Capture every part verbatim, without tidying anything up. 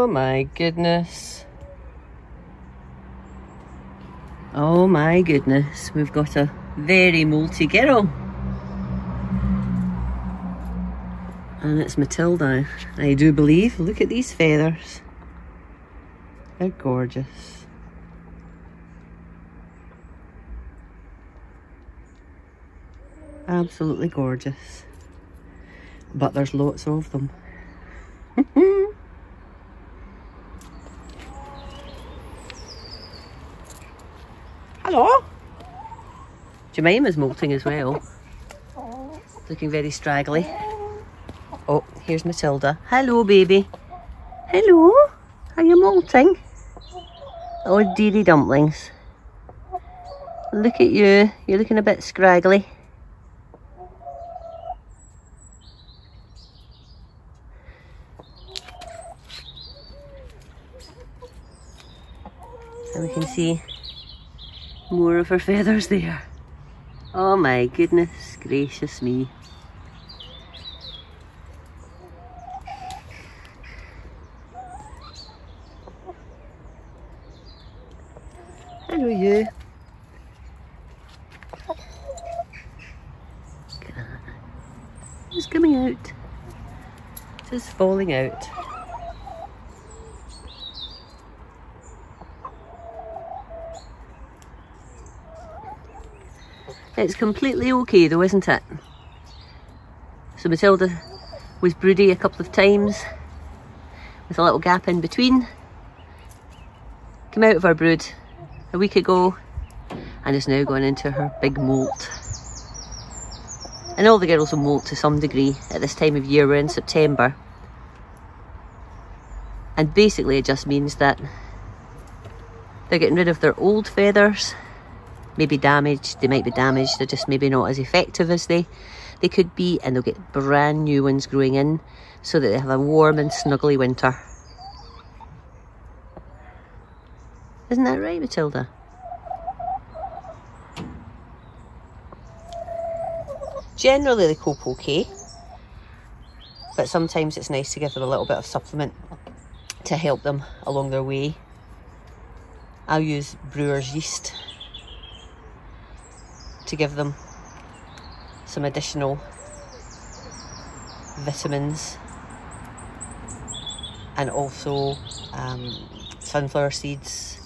Oh my goodness. Oh my goodness. We've got a very molty girl. And it's Matilda, I do believe. Look at these feathers. They're gorgeous. Absolutely gorgeous. But there's lots of them. Hello. Jemima's molting as well. Looking very straggly. Oh, here's Matilda. Hello, baby. Hello. Are you molting? Oh, dearie dumplings. Look at you. You're looking a bit scraggly. And we can see more of her feathers there. Oh my goodness gracious me. Hello you. It's coming out. Just falling out. It's completely okay though, isn't it? So Matilda was broody a couple of times with a little gap in between. Came out of her brood a week ago and is now going into her big molt. And all the girls will molt to some degree at this time of year. We're in September. And basically it just means that they're getting rid of their old feathers. Maybe damaged, they might be damaged, they're just maybe not as effective as they, they could be, and they'll get brand new ones growing in so that they have a warm and snuggly winter. Isn't that right, Matilda? Generally they cope okay, but sometimes it's nice to give them a little bit of supplement to help them along their way. I'll use brewer's yeast to give them some additional vitamins, and also um, sunflower seeds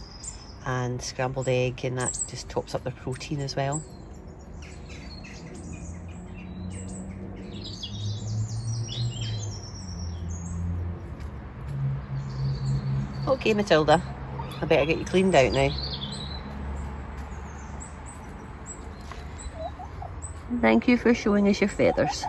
and scrambled egg, and that just tops up their protein as well. Okay Matilda, I better get you cleaned out now. Thank you for showing us your feathers.